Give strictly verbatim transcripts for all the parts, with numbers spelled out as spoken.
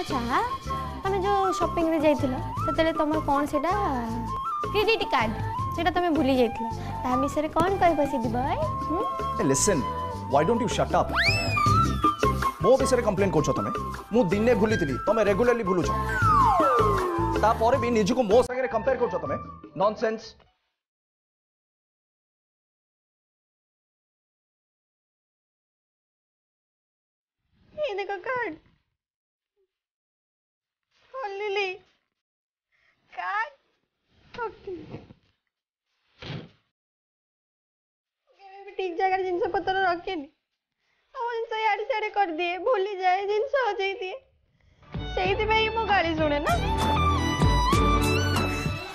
अच्छा तुम जो शॉपिंग रे जाइथिलो सेतले तुम कोन सेटा क्रेडिट कार्ड सेटा तुम भूली जाइथिलो ता विषय रे कोन कहबो सिद्धि भाई। Listen why don't you shut up मो विषय रे कंप्लेन करछो तुम मु दिने भूलितिली तुम रेगुलरली भूलु छो ता परे भी निजी को मो संगे कंपेयर करछो तुम नॉनसेंस। ये देखो कार्ड लिली ठीक जगह जिनस पतर रखे आड़े कर दिए भूली जाए जिनस हजे दिए से मो गाली शुणे ना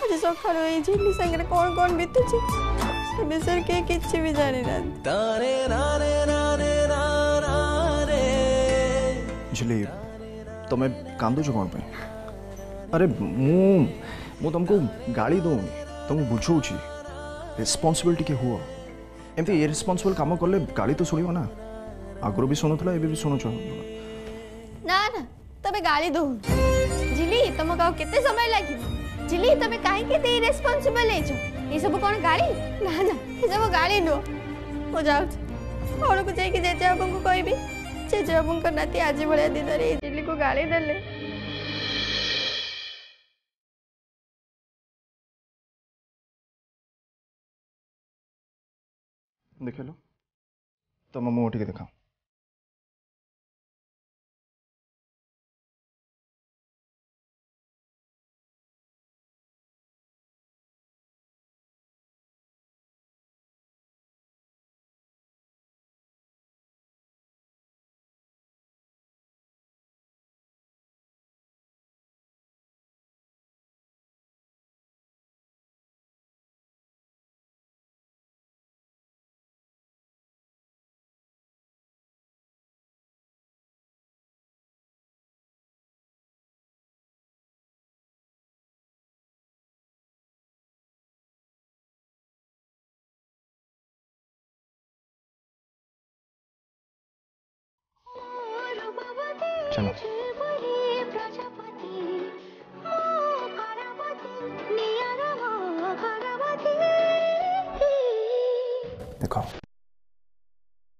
आज सकाल झिल्ली सागर कौन कौन बीतुची से विषय के किसी भी जानी ना। झिल्ली तुम्हें कांदो छो कौन पे? अरे मु तुमको गाड़ी दौनी तुमको बुझाऊँगी रेस्पन्सबिलिटी के हुआ एमती इरेस्पन्सिबल काम कले गाड़ी तो शुणव ना आगर भी शुणुला एवं भी शुणुच ना ना तबे गाड़ी दौन झिली तुमको आउ केते समय लगे झिली तबे काहे केते इरेस्पन्सिबल हे छो ये सब कोन गाड़ी ना ना ये सब गाड़ी नो हो जाओ और को जाई के जेजे अपन को कहबी जेजे अपन को नाती आज भले दे रे झिली को गाड़ी देले देख लो तुम मुँह टे देखा देखो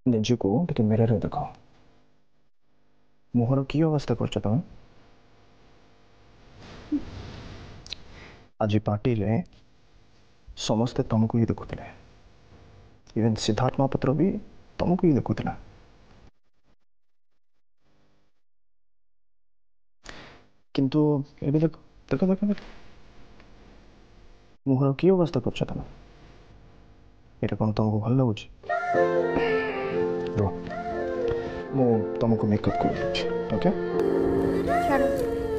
निजी को टिके मिरर रे देखो मोहर की अवस्था करछ त आज पार्टी रे समस्त तुमको ही देखुतले इवन सिद्धार्थ महापात्र भी तुमको ही देखुतला किंतु एबे देख देख देख देख मोहर की अवस्था करछ त ये कौन तुमको भल लगुच मु तुमको मेकअप कर ओके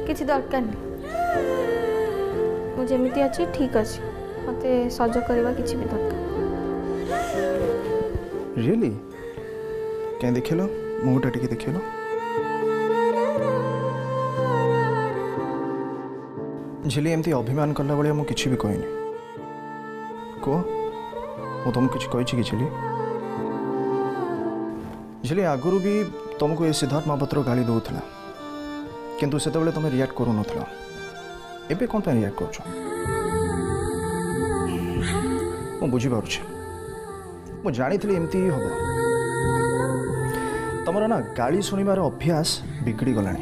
किसी दरकार नहीं मुझे अच्छी ठीक अच्छे मत सज करवा कि दरकार रियली क्या देख लो मुँहटा टे देख लो झिल्ली एमती अभिमान कला भाया मुझे किसी भी कहनी कह मु तुमको किसी कि झिली झिली आगुरी भी तुमको ये सिद्धार्थ महापात्र गाली दौला किंतु से तुम रिएक्ट करू ना एबे कौन पे रिएक्ट कर बुझीपे मु जानी एमती हम तुम ना गाली शुणवार अभ्यास बिगड़ी गला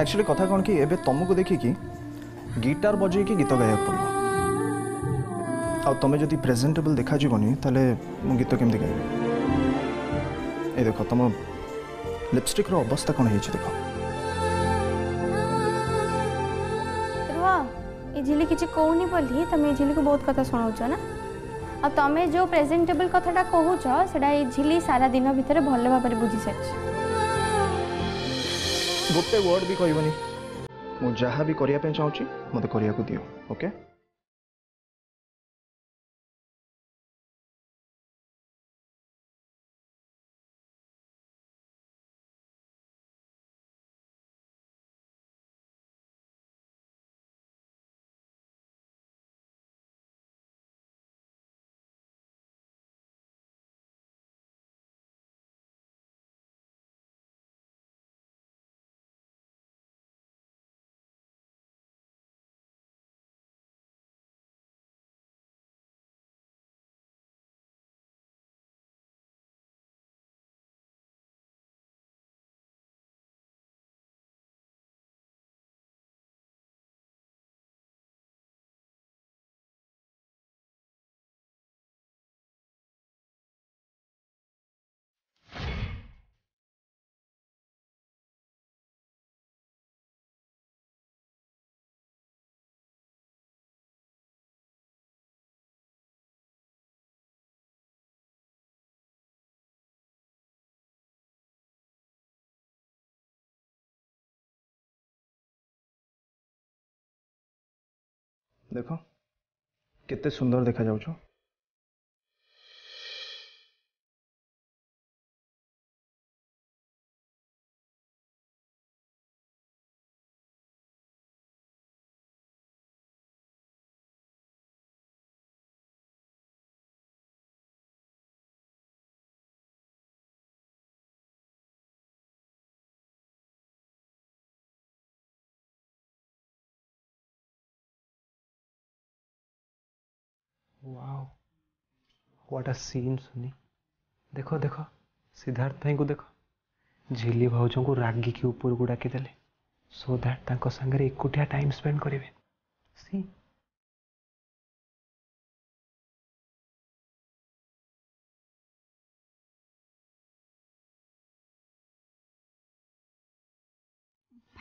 एक्चुअली कथा कौन कि एबे तुमको देखिकी गिटार बजे कि गीत गाइबा पड़ो आ तुम्हें जब प्रेजेंटेबल देखा जीवनी तेल मु गीत केमती गाइबी ए देख तुम लिपस्टिक रो अवस्था कौन झिली किसी कहूनी बोली तुम ये झिली को बहुत कथा शुणाऊ ना आ तुम जो प्रेजेंटेबल कथाटा कहूच से झिली सारा दिन भितर भल भाव बुझी सारी गोटे वर्ड भी कहबनी मुझे जहाँ भी करने चाहूँगी मत करने दियो ओके। देखो कितने सुंदर देखा जाऊँ छो। वाओ, व्हाट अ सीन सुनी। देखो देखो सिद्धार्थ भाई को देखो, झिली भाज को रागी की ऊपर को डाकिदेले सो दैट तांको संगरे एकुटिया टाइम स्पेंड करेंगे। सी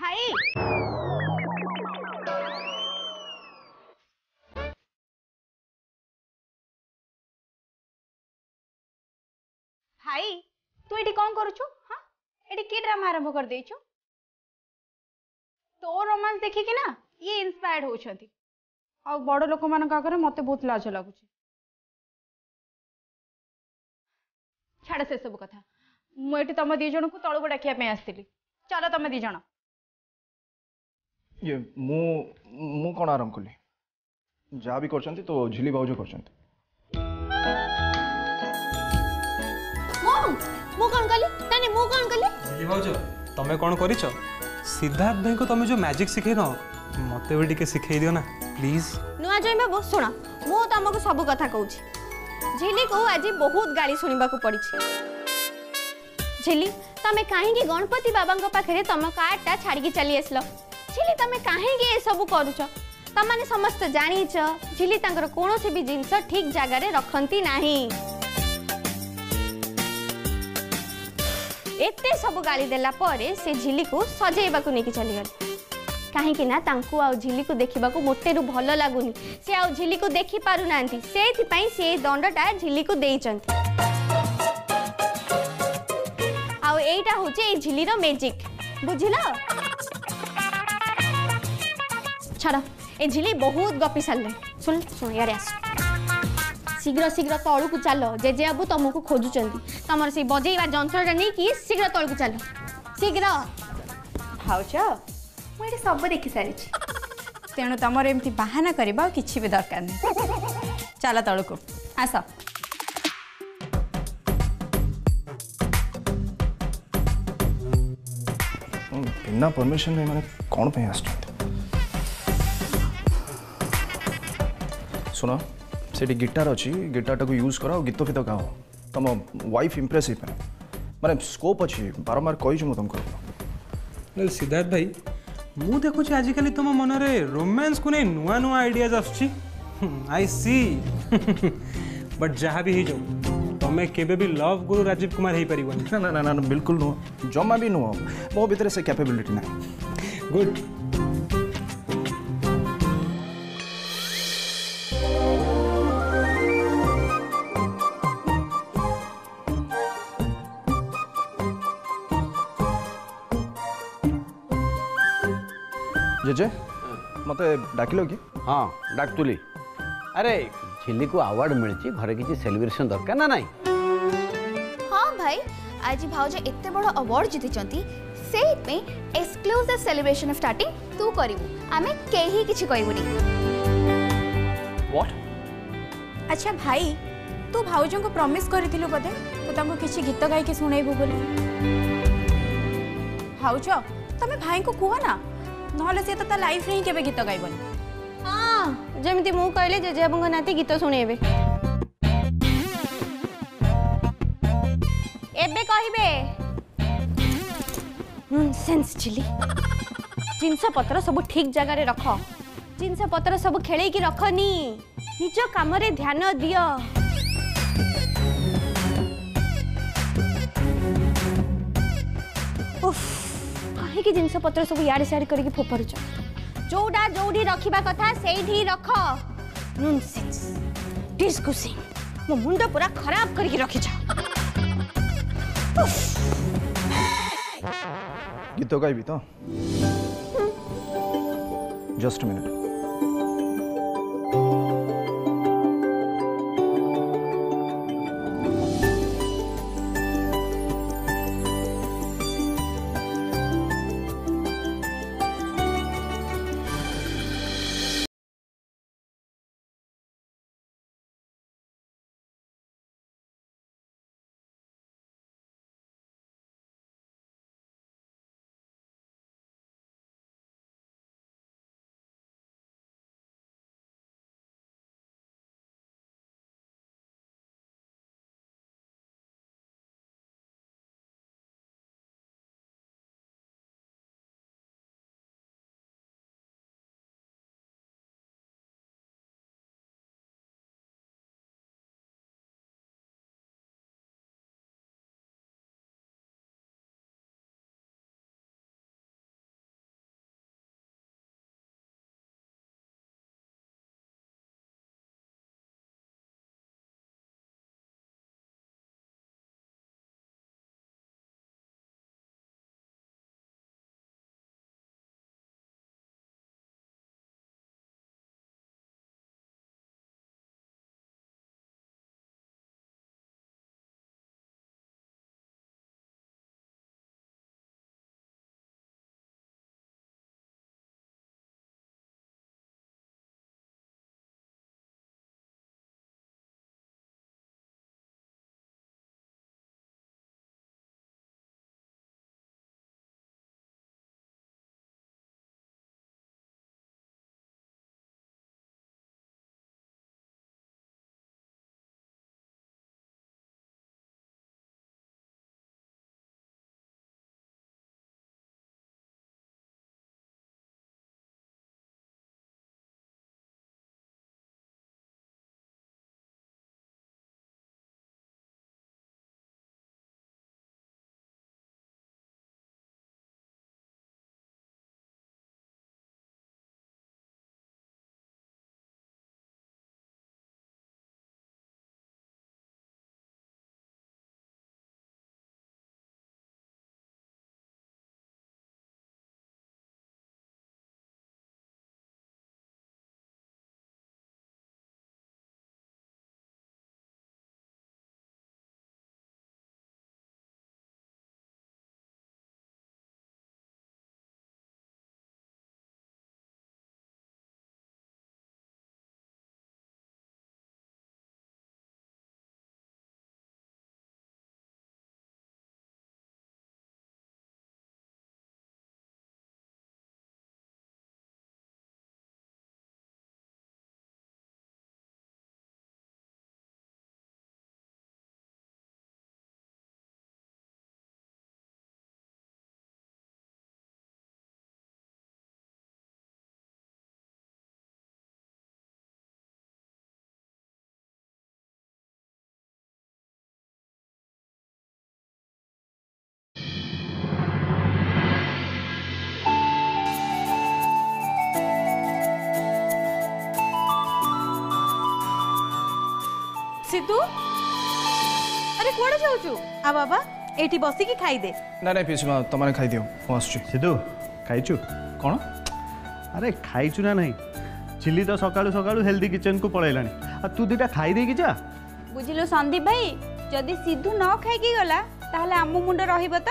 भाई भाई तू एटी कौन करुचु? हाँ एटी की ड्रामा आरंभ कर देचु? तो रोमांस देखी कि ना ये इंस्पायर्ड होती आ बड़ लोक मान आगे मत बहुत लाज लगुच। छाड़ से सब कथा, मुझे तुम दीज को तौक डाकियापी आसती। चलो तुम दीज ये मु मु कौन आरंभ कली जहाँ भी कर तो झिली भाउज कर मु कौन कली? नहीं मु कौन कली? झिल्ली भाउजो तुम्हें कौन करिचो? सिद्धार्थ भाई को तुम्हें जो मैजिक सिखे न मते भी टिके सिखे दियो ना प्लीज। नुआ जय बाबू सुना मु तुमको सब कथा कहूची। झिल्ली को आज बहुत गाली सुनिबा को पड़ी छी। झिल्ली तमे काहे की गणपति बाबा को पाखरे तुम कार्डटा छाड़ी के चली आसलो? झिल्ली तमे काहे की ए सब करूचो? तमाने समस्त जानिच झिल्ली तांकर कोनोसी भी जिंस ठीक जगह रे रखंती नाही। एते सब गाली देला परे से झिली को सजेवा को लेकिन चलीगले कहीं ना तांकू आ झिली को देखा मोटे रू भल लगुनि। सी आ झिली को देखी पारु ना से दंडटा झिली को दे आईटा हूँ झिली रो मैजिक बुझल। छाड़ ए झिली बहुत गपी सारे सुन सुन यार आस शीघ्र शीघ्र तौल को चल। जेजे बाबू तुमको खोजुंट तुम से बजेवा जंत्रटा नहीं कि शीघ्र तौल को चल शीघ्र। भाज मुझे सब देखी सारी तेणु तुम एमती बाहाना करवा कि भी दरकार नहीं। चल तौल को आस। बिना परमिशन मैंने कौन पे आस सुना सेठी गिटार अच्छी गिटार टाक यूज कर गीत फीत गाओ तुम वाइफ इम्प्रेस हो पाए मैंने स्कोप अच्छी बारंबार कही मुझे तुमको। सिद्धार्थ भाई मु देखुची आजिकल तुम मन रोमांस को नहीं नुआ नुआ आइडियाज आसुची आई सी बट जहाँ भी हो तुम्हें केबे भी लव गुरु राजीव कुमार हो पार ना ना ना, ना, ना बिल्कुल नुह जमा भी नुह मो भीतर से कैपेबिलिटी ना। गुड जेजे मते डाकिलो कि? हाँ डाकतुली। अरे झिल्ली को अवार्ड मिली घर किसी सेलिब्रेशन दरकार ना नाई? हाँ भाई आज भाज एत बड़ अवार्ड जीति से एक्सक्लूसिव सेलिब्रेशन स्टार्टिंग तू करू आमे केही किसी कहबुनी। व्हाट? अच्छा भाई तू भाज को प्रमिस करिथिलु बदे तू तांको किसी गीत गाई के सुनेबो बोली। भाज तमे भाई को कुआ ना नहले से तो लाइफ रे केबे गीत गाइबन। हां जेमती मु कहले जेजे बाबू नाती गीत सुनेबे एबे कहिबे नॉनसेंस। झिल्ली जिंस पत्र सब ठीक जगह रे रख, जिंस पत्र सब खेले की रखनी, निज काम रे ध्यान दियो। उफ कि जिनस पत्र सब याड साड करके फोपार जोड़ा जोड़ी रखा कथा से रख। नॉनसेंस डिस्कसिंग मो मुंड पूरा खराब करके रखी गीत गाइबी तो जस्ट मिनट सिद्धू, अरे कौन जाऊँ आ बाबा एटी बसी की खाई दे ना ना पीछे माँ तुम्हारे खाई दियो पहुँच सिद्धू खाइचु कौन अरे खाइचु ना नहीं झिल्ली तो सकालू सकालू हेल्दी किचन को पलैलानी आ तू दुटा खाई दे कि जा बुझिलो संदीप भाई जदि सिद्धू न खाई की गला ताहले आम मुंड रहिबो त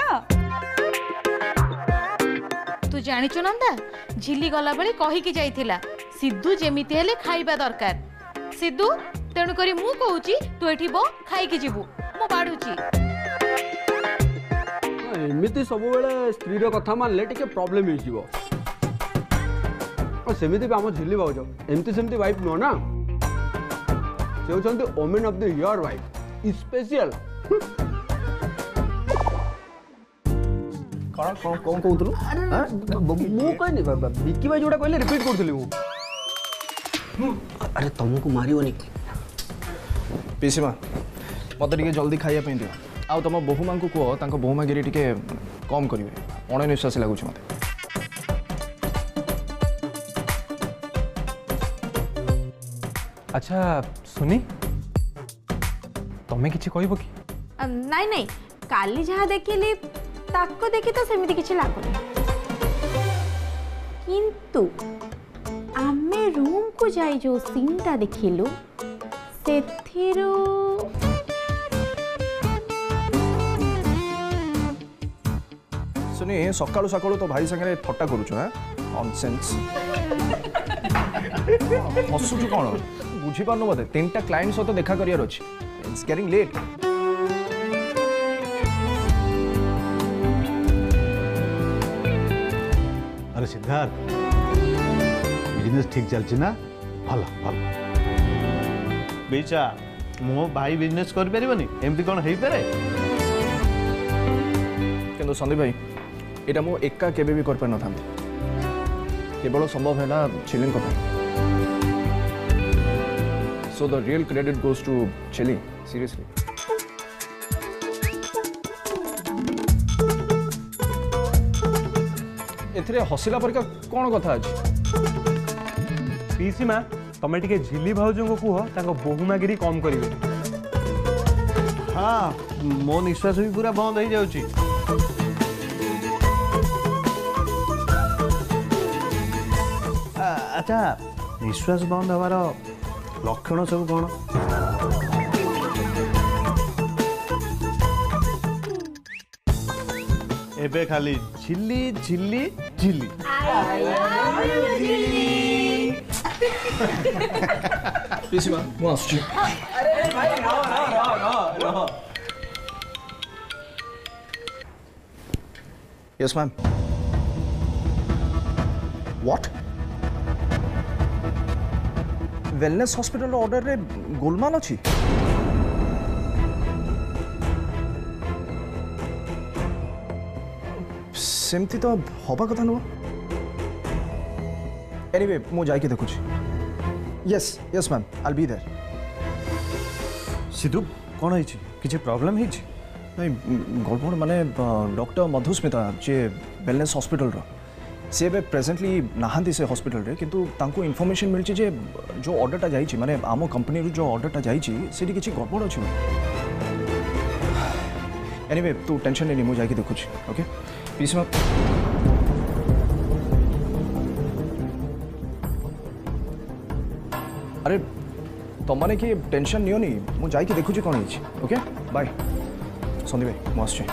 तू जानिचु नंदा झिल्ली गला बेले कहि की जाइथिला सिद्धू जेमिति हेले खाइबा दरकार सिद्धू तेणु करी मु कहूची तू एठी बो खाई के जीवू मो बाडूची एमिति सब बेले स्त्री रो कथा मानले टिके प्रॉब्लम हे जीवो ओ सेमिति बे हम झिल्ली बाउजो एमिति सेमिति वाइफ नो ना सेउ चंद women of the year wife special कौन कौन कौन कहतलु मु कहनी बाबा बिकी भाई जोडा कहले रिपीट करतली मु अरे तुमको मारियोनी पीसी माँ मत जल्दी खाइया दि आउ तुम बोहूमा को कह तक बोहूमा गिरी टी कम करेंगे अणनिश्वास लगुच मत अच्छा सुनी तुम्हें किसी कह कि नाई नाई काली जहाँ देखिली ताको देखी तो सेमती किसी लगुनि किंतु आमे रूम को जाए जो सीन टा देखिलु से सुने सकालू सकालू तो भाई संगे थट्टा करूचु हां नॉनसेंस हसुचु कोन बुझी पानु मते तीनटा क्लाइंट सतो देखा करियर अछि इट्स गेटिंग लेट अरे सिद्धार्थ बिजनेस ठीक चलछि ना भला भला बेचा मो भाई बिजनेस कर परबनी एमती कोन हेई पारे केनो संदीप भाई एटा मो एक्का केबे भी कर पर न था केवल संभव है ना छिलिंग को so the real credit goes to छिली seriously एथरे हसिला पर का कोन कथा अछि पीसी मा तमे टिके झिल्ली भाउजो को कुहो ताको बहुमागिरी कम करिवे हां मो निश्वास भी पूरा बंद हो जाउची अच्छा निश्वास बंद हमारा लक्षण सब कौन एबे खाली झिल्ली झिल्ली झिल्ली yes ma'am what wellness hospital order रे गोलमाल अछि सेमती तो होबा कथा न एनीवे मो जाय के देखु छी yes yes ma'am I will be there Sidhu कोन है छी किछ प्रॉब्लम है छी नहीं गड़बड़ माने डॉक्टर मधुस्मिता जे वेलनेस हॉस्पिटल रो से बे प्रेजेंटली नाहंती से हॉस्पिटल रे किंतु तांको इनफॉरमेशन मिलची जे जो ऑर्डर टा जाईची माने आमो कंपनी जो ऑर्डर टा जाईची सेडी किछि गड़बड़ अछि एनीवे तू टेंशन लेनी मो जाके देखु छी ओके पीस में अरे तमने के टेंशन नियो नी मो जाके देखु छी कोन हिछि ओके बाय संदीप भाई मो आछी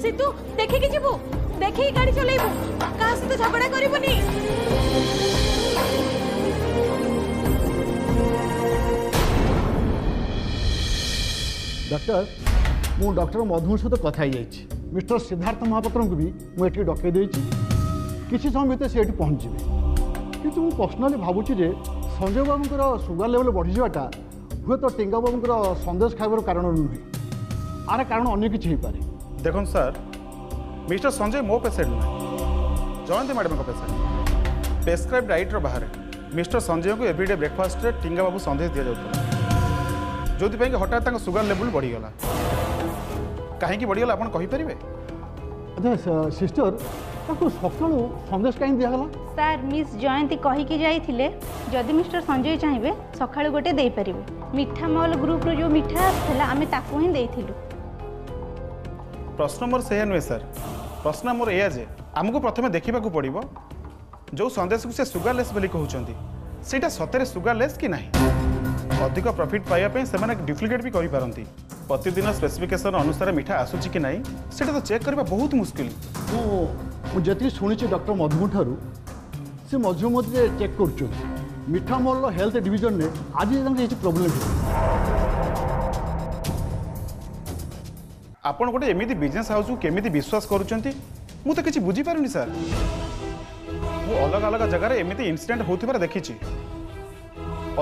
सिद्धू देखे के जेबो देखी गाड़ी चलेबो का से झगड़ा करिबनी डॉक्टर मु डॉक्टर मधु सहित कथा ही जाईछि मिस्टर सिद्धार्थ महापात्र को भी मु एठी डके देछि किछि समय भीतर सेठी पहुँचबे किंतु मु पर्सनली भाबुछि जे संजय बाबूंकर सुगर लेवल बढ़ि जाटा हुए तो टिंगा बाबूंकर संदेश खाइबर कारण नुहे आर कारण अन्य किछि हे पारे देखन सर मिस्टर संजय मो पेसेंट ना जयंती मैडम का पेसेंट प्रेस्क्राइब डाइट बाहर मिस्टर संजय को एवरीडे ब्रेकफास्ट रे टिंगा बाबू संदेश दि जाता जो हटात सुगर लेवल बढ़ीगला कहीं बढ़ीगला आप कहींपर अच्छा सिस्टर सकाल संदेश कहीं दिगला सर मिस जयंती कहीकि जाइए जदि मिस्टर संजय चाहिए सका गोटे दे पारे मिठा मॉल ग्रुप रो जो मिठा आम ताकू ही प्रश्न मोर से नुहे सर प्रश्न मोर या जे आमको प्रथम देखा पड़ो जो संदेश को से सुगरलेस बोली कहते सेटा सतरे सुगरलेस कि नहीं अधिक प्रॉफिट पाइबा से डुप्लिकेट भी करती प्रतिदिन स्पेसिफिकेशन अनुसार मीठा आसूची कि नहीं तो चेक करने बहुत मुश्किल जी शुणी डॉक्टर मधुमू ठारू से मझे मझे चेक कर मीठा मॉल हेल्थ डिविजन में आज ये प्रोब्लेम आपन गोटे एमती बिजनेस हाउस को केमी विश्वास करुँच मुझे किसी बुझीपारे सर मु अलग अलग जगह एमती इनसीडेट होती देखी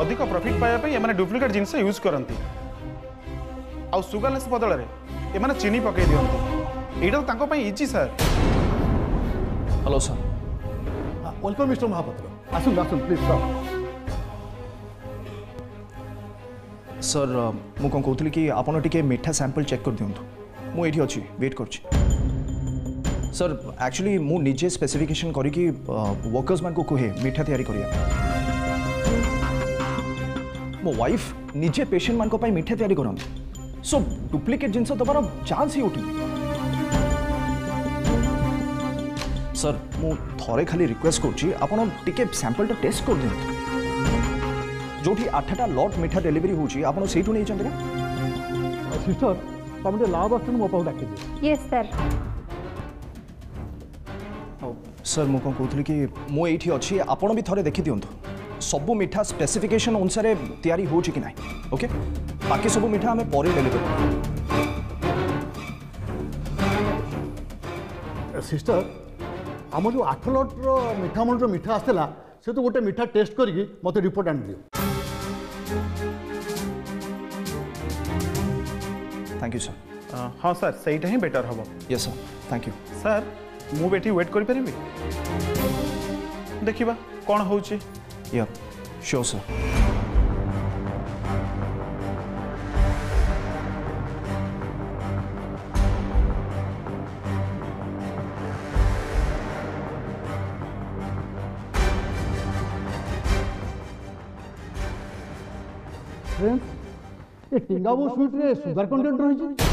अधिक प्रॉफिट पाइबापी डुप्लिकेट जिनस यूज करती आउ सुगरलेस बदल में चीनी पकई दिखते यहाँ easy sir hello sir welcome mister Mahapatra आसन आसन प्लीज सर सर मु कौन कहूँ कि आपन टिके मीठा सैंपल चेक कर दिंतु मु ये अच्छी वेट करछि सर एक्चुअली मु निजे स्पेसिफिकेशन करी कि वर्कर्स मान को कहे मीठा तैयारी करिया मो वाइफ निजे पेशेंट मान को पाई मीठा तैयारी करन सो डुप्लिकेट जिनस दबार चांस ही उठी सर मु थोड़े खाली रिक्वेस्ट करछि आपन टिके सैंपल टेस्ट कर दिंतु जो आठटा लट मिठा डेलीवरी होठू नहीं सिस्टर तुम लाभ आस मो पाक डाक ये सर सर मुझे कौन कहूँ कि मुझे ये अच्छी आपड़ भी थे देखी दिंतु सबू मिठा स्पेसिफिकेशन अनुसार तैयारी होके बाकी सब मिठा आम पर डेलीवरी सिस्टर आम जो आठ लट्र मिठा मन जो मिठा आसला से तो गोटे मिठा टेस्ट करके मत रिपोर्ट आन दियो। Thank you sir. हाँ सर सहीटा ही बेटर हम। Yes sir thank you sir मुझे ये वेट करें देखा कौन हो श्योर सर। ये टिंगाबू स्वीट रे सुगर कंटेंट रही